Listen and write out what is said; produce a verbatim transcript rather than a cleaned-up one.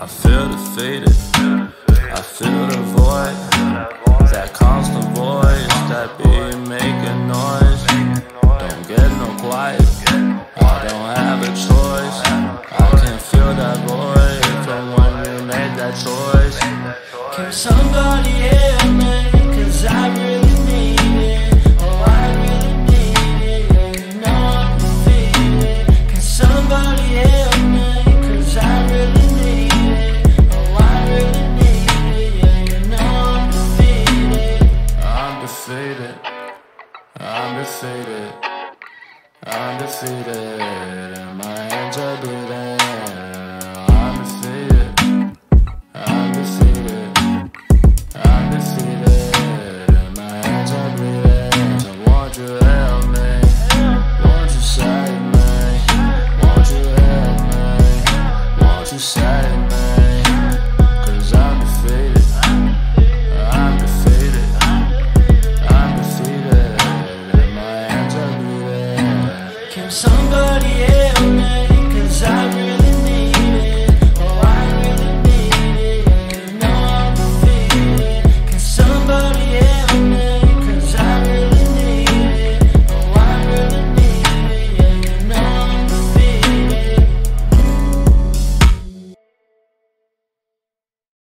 I feel defeated, I feel the void, that constant voice, that be making noise. Don't get no quiet, I don't have a choice. I can feel that void from when you made that choice. Can somebody